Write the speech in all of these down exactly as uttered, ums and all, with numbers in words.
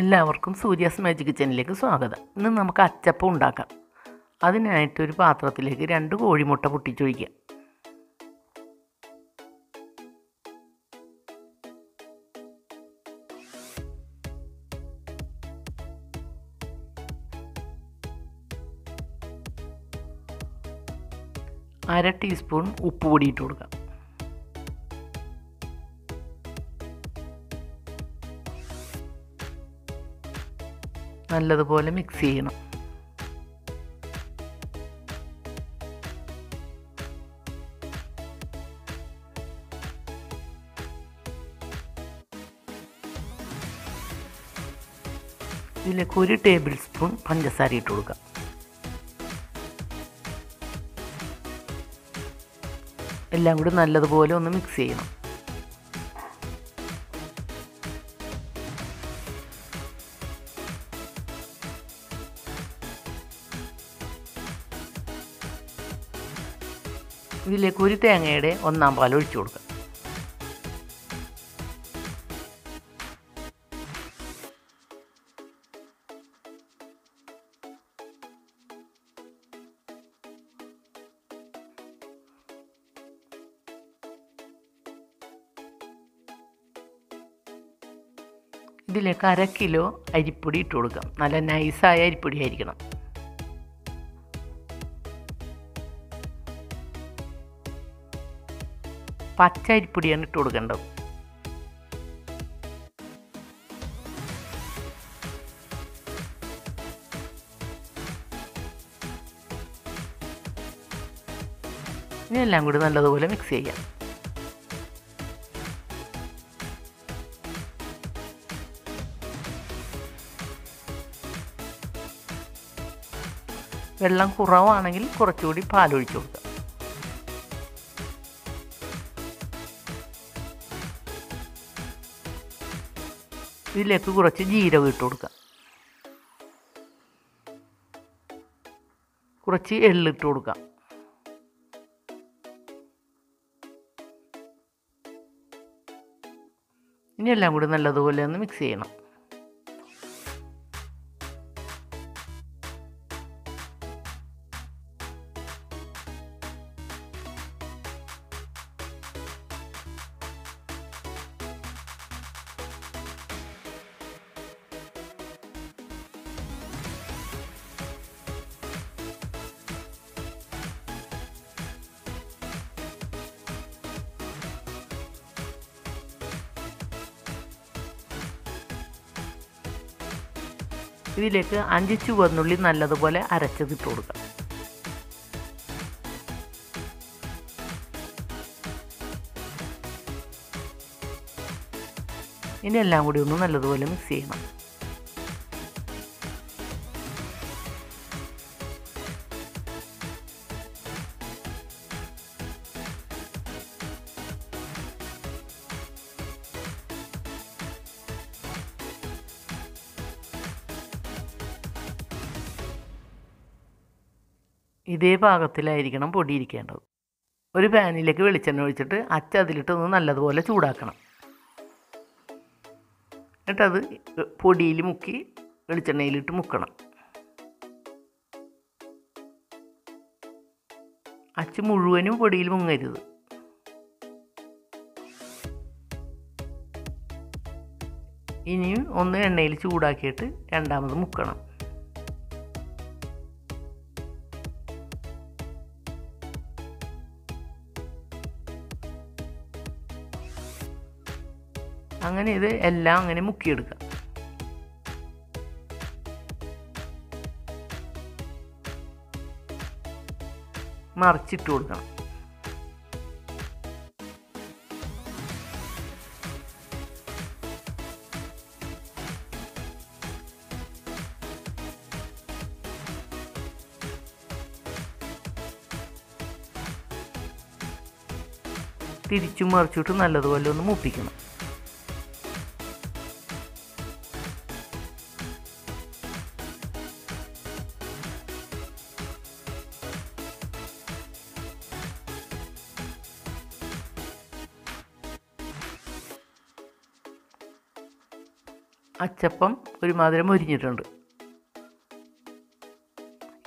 എല്ലാവർക്കും സൂര്യാസ് മാജിക് കിച്ചനിലേക്ക് സ്വാഗതം. ഇന്ന് നമുക്ക് അച്ചപ്പം ഉണ്ടാക്കാം. അതിനായിട്ടൊരു പാത്രത്തിലേക്ക് രണ്ട് കോഴിമുട്ട പൊട്ടിച്ചൊഴിക്കുക. അര ടീസ്പൂൺ ഉപ്പ് പൊടി ഇട്ട് കൊടുക്കാം. നല്ലതുപോലെ മിക്സ് ചെയ്യണം. ഇതിലേക്ക് ഒരു ടേബിൾ സ്പൂൺ പഞ്ചസാര ഇട്ട് കൊടുക്കാം. എല്ലാം കൂടി നല്ലതുപോലെ ഒന്ന് മിക്സ് ചെയ്യണം. ഇതിലേക്ക് ഒരു തേങ്ങയുടെ ഒന്നാം പാൽ ഒഴിച്ചു കൊടുക്കാം. ഇതിലേക്ക് അര കിലോ അരിപ്പൊടി ഇട്ട് കൊടുക്കാം. നല്ല നൈസായ അരിപ്പൊടി ആയിരിക്കണം. പച്ച അരിപ്പൊടിയാണ് ഇട്ട് കൊടുക്കേണ്ടത്. ഇനി എല്ലാം കൂടി നല്ലതുപോലെ മിക്സ് ചെയ്യാം. വെള്ളം കുറവാണെങ്കിൽ കുറച്ചുകൂടി പാലൊഴിച്ചു കൊടുക്കുക. ഇതിലേക്ക് കുറച്ച് ജീരകം ഇട്ട് കൊടുക്കുക. കുറച്ച് എള്ളിട്ട് കൊടുക്കുക. ഇനി എല്ലാം കൂടി നല്ലതുപോലെ ഒന്ന് മിക്സ് ചെയ്യണം. ഇതിലേക്ക് അഞ്ച് ചുവന്നുള്ളി നല്ലതുപോലെ അരച്ചത് ഇട്ട് കൊടുക്കാം. ഇനി എല്ലാം കൂടി ഒന്ന് നല്ലതുപോലെ മിക്സ് ചെയ്യണം. ഇതേ പാകത്തിലായിരിക്കണം പൊടിയിരിക്കേണ്ടത്. ഒരു പാനിലേക്ക് വെളിച്ചെണ്ണ ഒഴിച്ചിട്ട് അച്ച അതിലിട്ടൊന്ന് നല്ലതുപോലെ ചൂടാക്കണം. എന്നിട്ടത് പൊടിയിൽ മുക്കി വെളിച്ചെണ്ണയിലിട്ട് മുക്കണം. അച്ച് മുഴുവനും പൊടിയിൽ മുങ്ങരുത്. ഇനിയും ഒന്ന് എണ്ണയിൽ ചൂടാക്കിയിട്ട് രണ്ടാമത് മുക്കണം. അങ്ങനെ ഇത് എല്ലാം അങ്ങനെ മുക്കിയെടുക്കുക. മറിച്ചിട്ട് കൊടുക്കണം. തിരിച്ചും മറിച്ചിട്ട് നല്ലതുപോലെ ഒന്ന് മൂപ്പിക്കണം. അച്ചപ്പം ഒരു മാതിരി മൊരിഞ്ഞിട്ടുണ്ട്.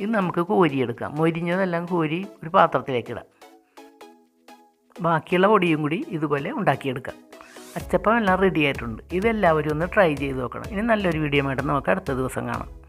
ഇത് നമുക്ക് കോരിയെടുക്കാം. മൊരിഞ്ഞതെല്ലാം കോരി ഒരു പാത്രത്തിലേക്കിടാം. ബാക്കിയുള്ള പൊടിയും കൂടി ഇതുപോലെ ഉണ്ടാക്കിയെടുക്കാം. അച്ചപ്പം എല്ലാം റെഡി ആയിട്ടുണ്ട്. ഇതെല്ലാവരും ഒന്ന് ട്രൈ ചെയ്ത് നോക്കണം. ഇനി നല്ലൊരു വീഡിയോ ആയിട്ട് നമുക്ക് അടുത്ത ദിവസം കാണാം.